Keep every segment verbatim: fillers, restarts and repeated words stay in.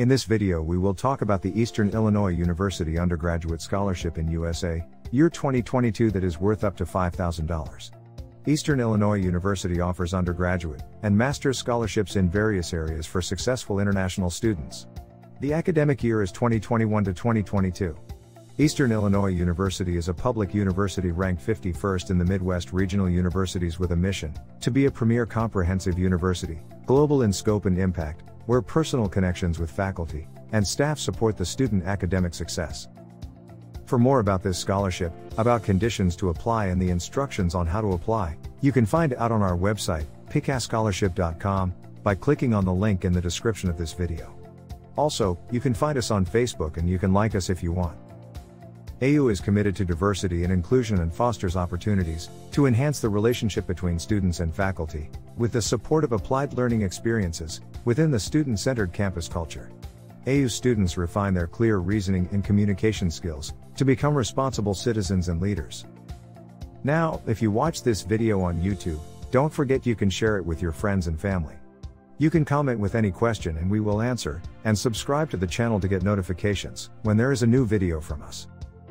In this video we will talk about the Eastern Illinois University Undergraduate Scholarship in U S A, year twenty twenty-two that is worth up to five thousand dollars. Eastern Illinois University offers undergraduate and master's scholarships in various areas for successful international students. The academic year is twenty twenty-one to twenty twenty-two. Eastern Illinois University is a public university ranked fifty-first in the Midwest Regional Universities with a mission to be a premier comprehensive university, global in scope and impact, where personal connections with faculty and staff support the student academic success. For more about this scholarship, about conditions to apply and the instructions on how to apply, you can find out on our website, pick a scholarship dot com, by clicking on the link in the description of this video. Also, you can find us on Facebook and you can like us if you want. A U is committed to diversity and inclusion and fosters opportunities to enhance the relationship between students and faculty, with the support of applied learning experiences within the student-centered campus culture. A U students refine their clear reasoning and communication skills to become responsible citizens and leaders. Now, if you watch this video on YouTube, don't forget you can share it with your friends and family. You can comment with any question and we will answer, and subscribe to the channel to get notifications when there is a new video from us.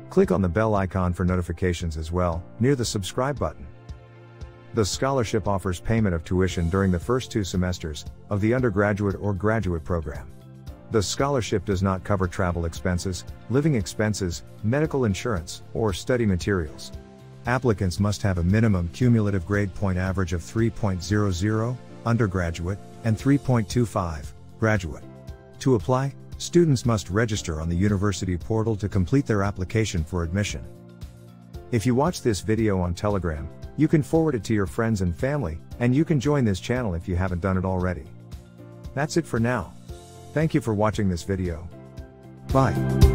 Click on the bell icon for notifications as well, near the subscribe button. The scholarship offers payment of tuition during the first two semesters of the undergraduate or graduate program. The scholarship does not cover travel expenses, living expenses, medical insurance, or study materials. Applicants must have a minimum cumulative grade point average of three point zero zero, undergraduate, and three point two five, graduate. To apply, students must register on the university portal to complete their application for admission. If you watch this video on Telegram, you can forward it to your friends and family, and you can join this channel if you haven't done it already. That's it for now. Thank you for watching this video. Bye.